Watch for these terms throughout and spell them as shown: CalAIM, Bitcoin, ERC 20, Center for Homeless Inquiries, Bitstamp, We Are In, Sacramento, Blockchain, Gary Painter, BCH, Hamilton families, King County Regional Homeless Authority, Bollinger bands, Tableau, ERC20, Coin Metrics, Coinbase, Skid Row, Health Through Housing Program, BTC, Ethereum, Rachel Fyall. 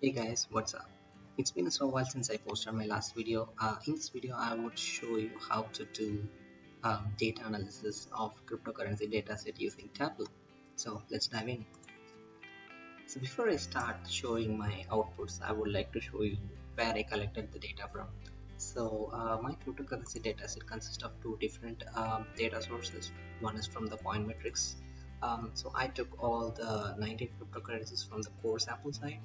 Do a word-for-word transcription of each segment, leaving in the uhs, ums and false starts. Hey guys, what's up? It's been so while since I posted my last video. Uh, in this video I would show you how to do uh, data analysis of cryptocurrency dataset using Tableau. So let's dive in. So before I start showing my outputs, I would like to show you where I collected the data from. So uh, my cryptocurrency dataset consists of two different um, data sources. One is from the Coin Metrics. Um, so I took all the nineteen cryptocurrencies from the core sample side,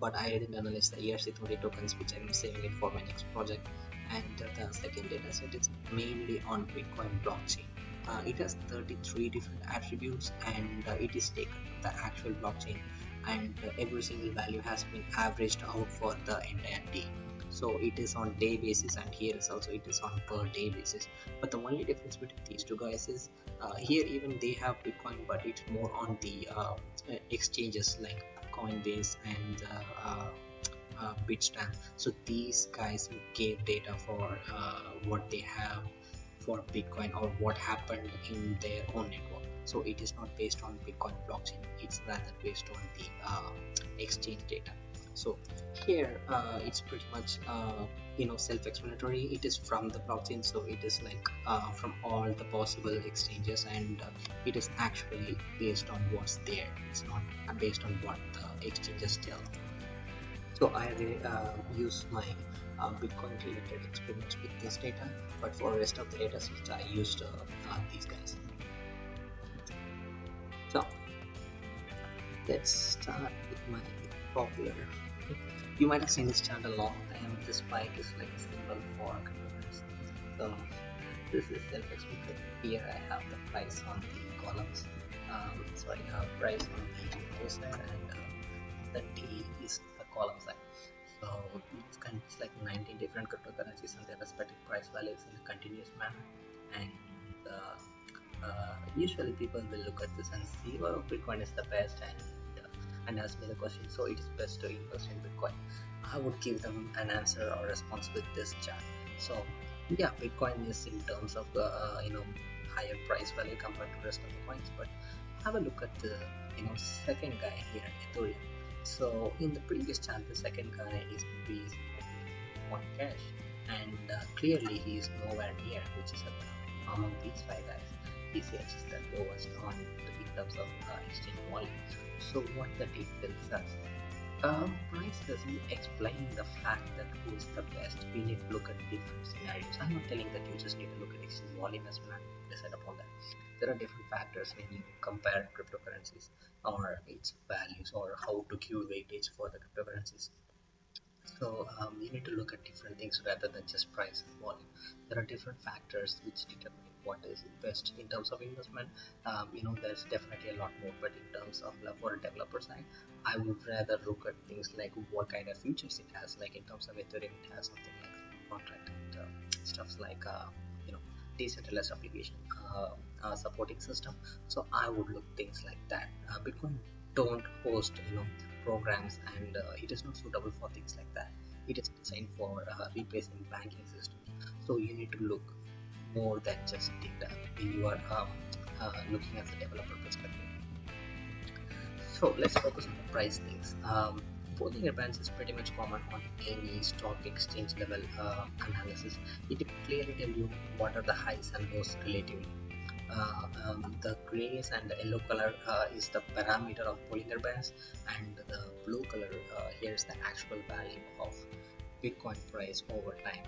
but I didn't analyze the E R C twenty tokens, which I'm saving it for my next project. And the second dataset is mainly on Bitcoin blockchain. Uh, it has thirty-three different attributes, and uh, it is taken from the actual blockchain, and uh, every single value has been averaged out for the entire day. So it is on day basis, and here is also it is on per day basis. But the only difference between these two guys is uh, here even they have Bitcoin, but it's more on the uh, exchanges like Coinbase and uh, uh, uh, Bitstamp. So these guys gave data for uh, what they have for Bitcoin or what happened in their own network. So it is not based on Bitcoin blockchain, it's rather based on the uh, exchange data. So here uh, it's pretty much uh, you know self-explanatory. It is from the blockchain, so it is like uh, from all the possible exchanges, and uh, it is actually based on what's there. It's not based on what the exchanges tell. So I will uh, use my uh, Bitcoin related experiments with this data, but for the rest of the data sets I used uh, uh, these guys. So let's start with my popular. You might have seen this chart a long time. This spike is like a symbol for cryptocurrency. So this is self-explanatory. Here I have the price on the columns. Um, so I have price on the row side, and uh, the D is the column side. So it's kind of like nineteen different cryptocurrencies and their respective price values in a continuous manner. And uh, uh, usually people will look at this and see, well, Bitcoin is the best, and and ask me the question, so it is best to invest in Bitcoin. I would give them an answer or response with this chart. So yeah, Bitcoin is in terms of the uh, you know higher price value compared to the rest of the coins. But have a look at the you know second guy here, Ethereum. So in the previous chart, the second guy is one cash, and uh, clearly he is nowhere near, which is about among these five guys. B C H is the lowest on in terms of uh, exchange volume. So what the data tells us, um, price doesn't explain the fact that who is the best. We need to look at different scenarios. I'm not telling that you just need to look at exchange volume as well and decide upon that. There are different factors when you compare cryptocurrencies or its values or how to give weightage for the cryptocurrencies. So um, you need to look at different things rather than just price and volume. There are different factors which determine what is best in terms of investment. Um, you know, there's definitely a lot more, but in terms of love for a developer side, I would rather look at things like what kind of features it has. Like in terms of Ethereum, it has something like contract and uh, stuff like uh, you know decentralized application uh, uh, supporting system. So I would look things like that. Uh, Bitcoin don't host you know programs, and uh, it is not suitable for things like that. It is designed for uh, replacing banking systems. So you need to look more than just data when you are um, uh, looking at the developer perspective. So let's focus on the price things. Um, Bollinger bands is pretty much common on any stock exchange level uh, analysis. It will clearly tell you what are the highs and lows relatively. Uh, um, the grays and the yellow color uh, is the parameter of Bollinger bands, and the blue color uh, here is the actual value of Bitcoin price over time,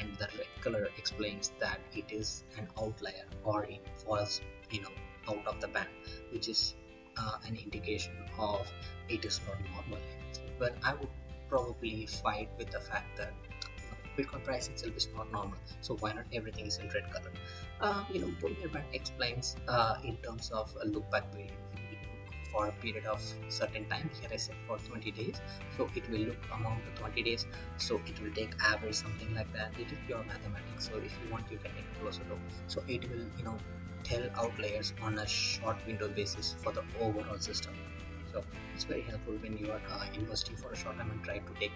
and the red color explains that it is an outlier or it falls you know out of the band, which is uh, an indication of it is not normal. But I would probably fight with the fact that Bitcoin price itself is not normal, so why not everything is in red color? Uh, you know, Bollinger Band explains uh, in terms of a look back period. It look for a period of certain time. Here I said for twenty days, so it will look among the twenty days. So it will take average something like that. It is pure mathematics. So if you want, you can take a closer look. So it will you know tell outliers on a short window basis for the overall system. So it's very helpful when you are uh, investing for a short time and try to take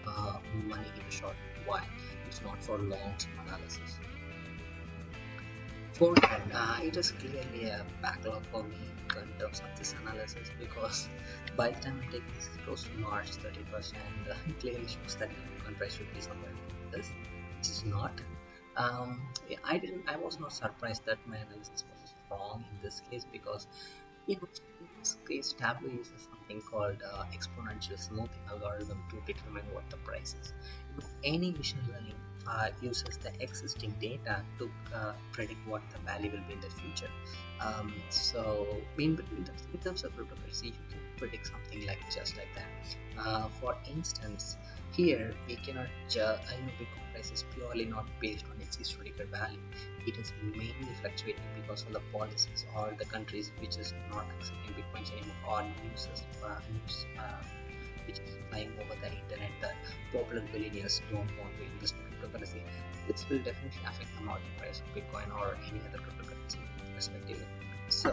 Uh, money in a short while. It's not for long analysis. report, uh, it is clearly a backlog for me in terms of this analysis, because by the time I take this, it's close to March thirty-first, and uh, it clearly shows that the contract should be somewhere like this, which is not. Um, yeah, I didn't. I was not surprised that my analysis was wrong in this case, because in this case Tableau uses something called uh, exponential smoothing algorithm to determine what the price is. Any machine learning uh, uses the existing data to uh, predict what the value will be in the future. Um, so in, in terms of cryptocurrency, you can predict something like just like that. Uh, for instance, here we cannot just, I know Bitcoin price is purely not based on its historical value. It is mainly fluctuating because of the policies or the countries which is not accepting Bitcoin anymore, or news, uh, news uh, which is flying over the internet that popular billionaires don't want to invest in cryptocurrency. This will definitely affect the market price of Bitcoin or any other cryptocurrency respectively. So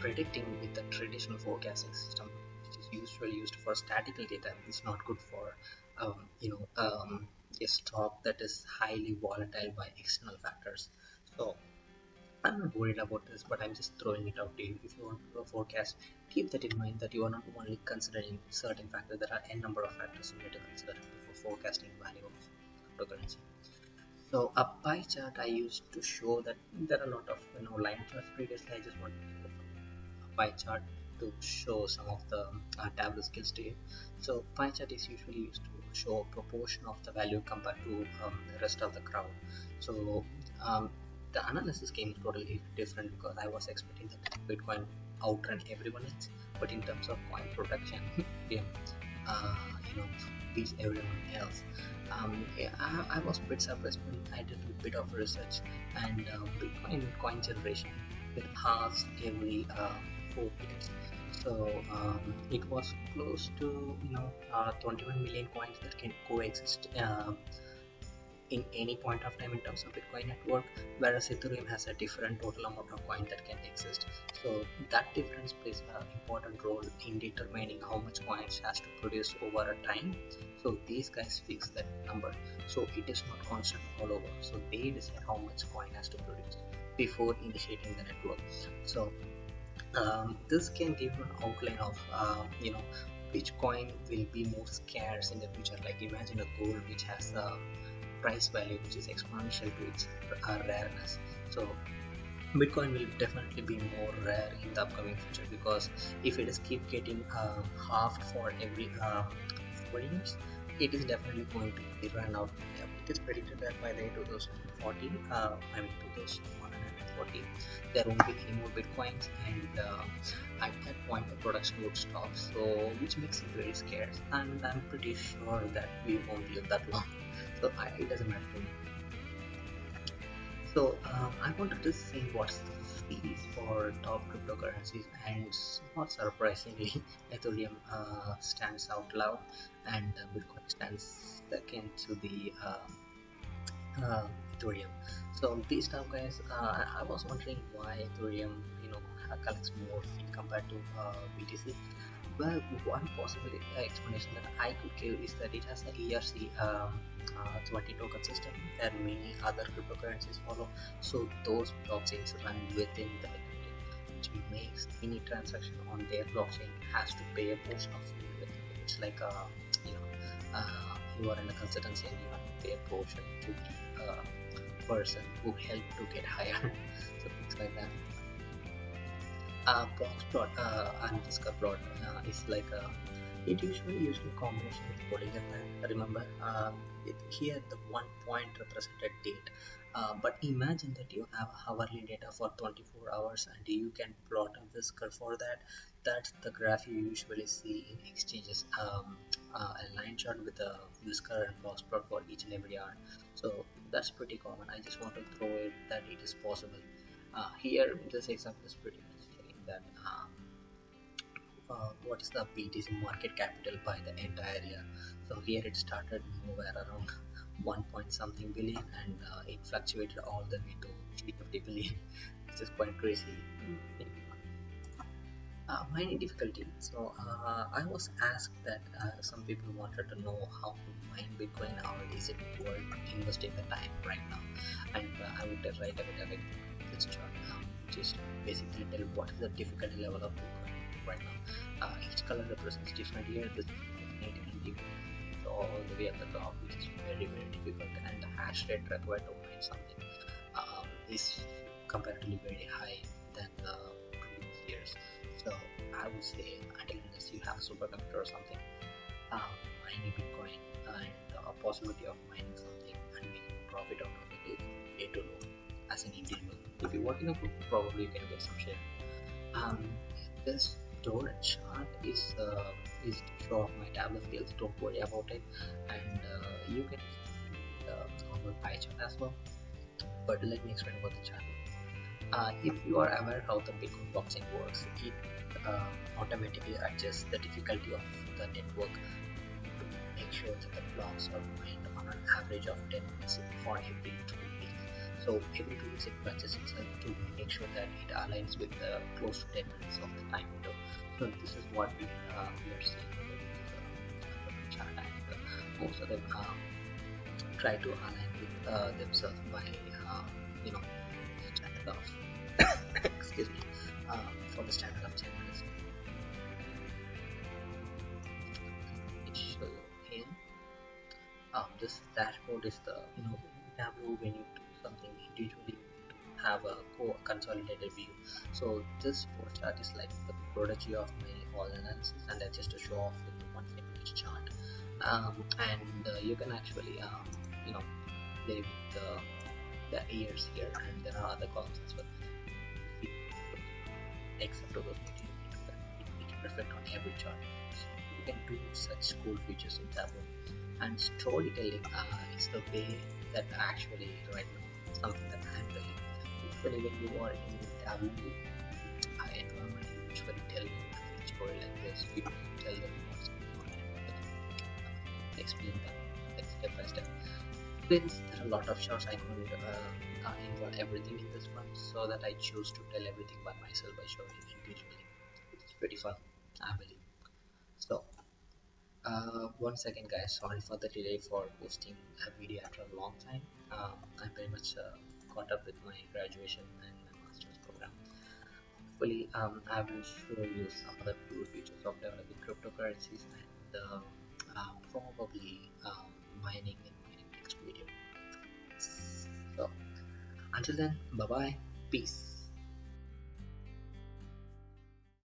predicting with the traditional forecasting system, which is usually used for statistical data, is not good for Um, you know, um, a stock that is highly volatile by external factors. So I'm not worried about this, but I'm just throwing it out to you. If you want to do a forecast, keep that in mind that you are not only considering certain factors. There are a number of factors you need to consider before forecasting value of cryptocurrency. So a pie chart I used to show that there are a lot of you know line charts. Previously, I just wanted to do a pie chart to show some of the uh, Tableau skills to you. So pie chart is usually used to show a proportion of the value compared to um, the rest of the crowd. So um, the analysis came totally different, because I was expecting that Bitcoin outrun everyone else, but in terms of coin production, yeah, uh, you know, beats everyone else. Um, yeah, I, I was a bit surprised when I did a bit of research, and uh, Bitcoin coin generation it halves every uh, four minutes. So um, it was close to you know uh, twenty-one million coins that can coexist uh, in any point of time in terms of Bitcoin network, whereas Ethereum has a different total amount of coin that can exist. So that difference plays an important role in determining how much coins has to produce over a time. So these guys fix that number, so it is not constant all over. So they decide how much coin has to produce before initiating the network. So Um, this can give an outline of uh, you know which coin will be more scarce in the future. Like imagine a gold which has a price value which is exponential to its uh, rareness. So Bitcoin will definitely be more rare in the upcoming future, because if it is keep getting uh, halved for every uh, forty years, it is definitely going to be run out. It is predicted that by the year two thousand forty, uh, I mean two thousand forty, there won't be any more Bitcoins, and uh, at that point the production would stop, so which makes it very scarce, and I'm pretty sure that we won't live that long, so I, it doesn't matter to me. So um, I wanted to see what's the fees for top cryptocurrencies, and not surprisingly Ethereum uh, stands out loud, and uh, Bitcoin stands second to the uh, uh, Ethereum. So these top guys, uh, I was wondering why Ethereum you know collects more fee compared to uh, B T C. Well, one possible explanation that I could give is that it has an E R C um, uh, twenty token system that many other cryptocurrencies follow, so those blockchains run within the blockchain, which makes any transaction on their blockchain has to pay a portion of it. It's like a you know uh, you are in a consultancy and you have to pay a portion to the uh, person who helped to get hired, so things like that. Uh, box plot uh, and Visca plot uh, is like a, it usually used in combination with Bollinger band. Remember, uh, it, here the one point represented date. Uh, but imagine that you have hourly data for twenty-four hours, and you can plot a Visca for that. That's the graph you usually see in exchanges, um, uh, a line chart with a Visca and box plot for each and every hour. So that's pretty common. I just want to throw it that it is possible. Uh, here, this example is pretty much that um, uh, what is the B T C market capital by the entire year. So here it started nowhere around one point something billion, and uh, it fluctuated all the way to three hundred fifty billion, which is quite crazy. Uh, mining difficulty. So uh, I was asked that uh, some people wanted to know how to mine Bitcoin, how is it worth investing the time right now, and uh, I would write a bit of it. this chart, just basically tell what is the difficulty level of Bitcoin right now. Uh, each color represents different layer, this is all the way at the top, which is very very difficult, and the hash rate required to mine something um, is comparatively very high than the previous years. So I would say until unless you have supercomputer or something um, mining Bitcoin and uh, a possibility of mining something and making a profit out of it is way too low as an individual. If you work in a group, probably you can get some share. Um, this store chart is uh, is for my Tableau skills. Don't worry about it, and uh, you can use the normal pie chart as well. But let me explain about the chart. Uh, if you are aware how the Bitcoin boxing works, it uh, automatically adjusts the difficulty of the network to make sure that the blocks are mined on an average of ten minutes for every two weeks. So every two weeks it patches itself to make sure that it aligns with uh, close to ten minutes of the time window. So this is what we, uh, we are seeing in the chart, and most of them um, try to align with uh, themselves by uh, you know. Of excuse me um, from the standard of ten minutes. It shows here um, this dashboard is the you know Tableau when you do something individually to have a co consolidated view. So this four chart is like the prodigy of my all analysis, and I just to show off with the one minute chart, um, and uh, you can actually um, you know play with the uh, the years here, and there are other columns as well, except for those which reflect on every chart. So you can do such cool features in Tableau, and storytelling uh, is the way that actually right now something that I am doing. Usually when you are in Tableau uh, environment, you usually tell them a story like this, you tell them what's going on, explain that step by step. Since there are a lot of shots, I couldn't uh, involve everything in this one, so that I choose to tell everything by myself by showing individually. It's pretty fun, I believe. So, uh, one second guys, sorry for the delay for posting a video after a long time. Uh, I'm pretty much uh, caught up with my graduation and my master's program. Hopefully, um, I will show you some other cool features of developing cryptocurrencies and uh, uh, probably um, mining in video. So until then, bye bye, peace.